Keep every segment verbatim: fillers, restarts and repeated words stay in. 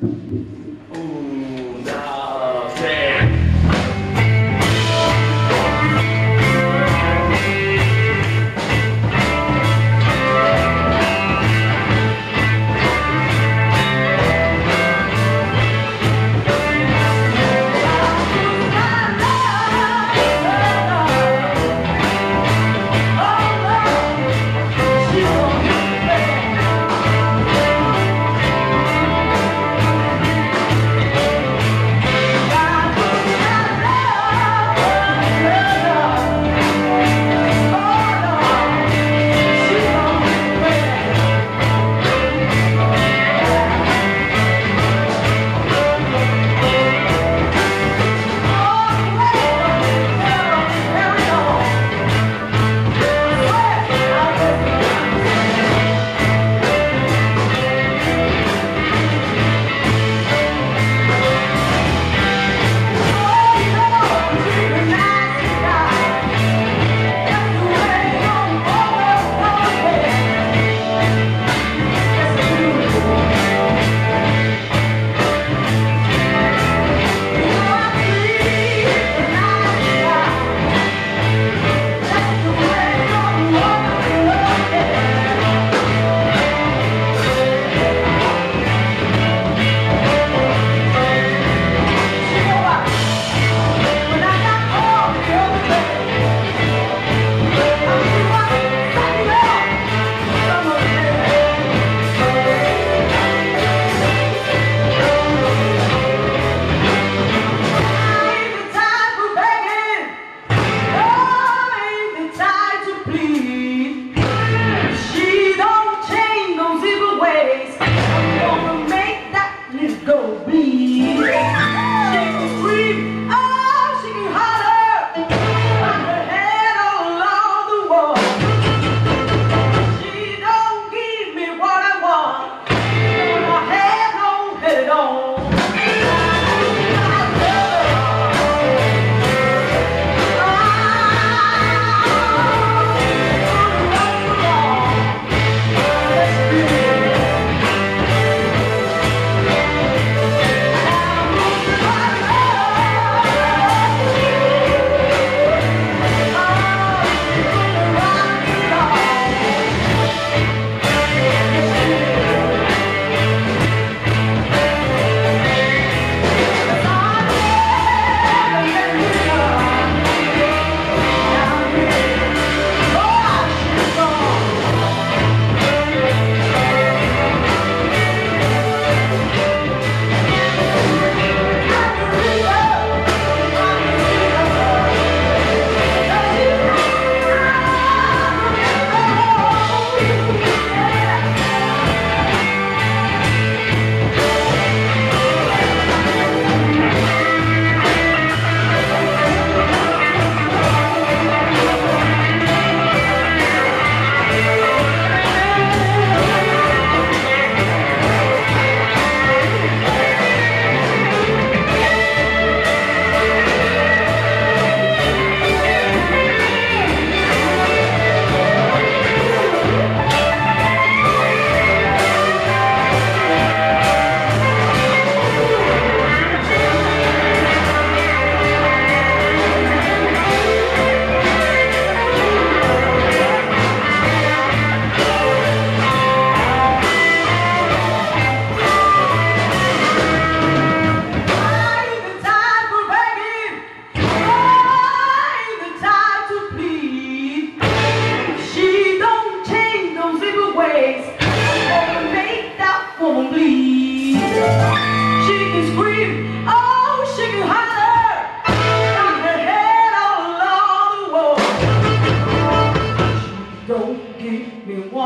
Give me what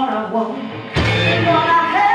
I want, what I have.